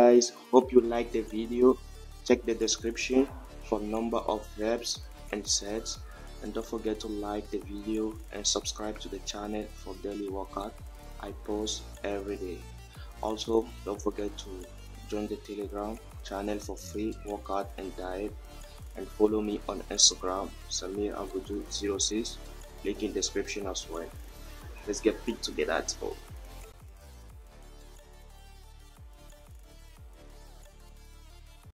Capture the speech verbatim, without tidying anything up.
Guys, hope you like the video. Check the description for number of reps and sets, and don't forget to like the video and subscribe to the channel for daily workout. I post every day. Also, don't forget to join the Telegram channel for free workout and diet, and follow me on Instagram, Samir Aboudou zero six, link in description as well. Let's get fit together at home.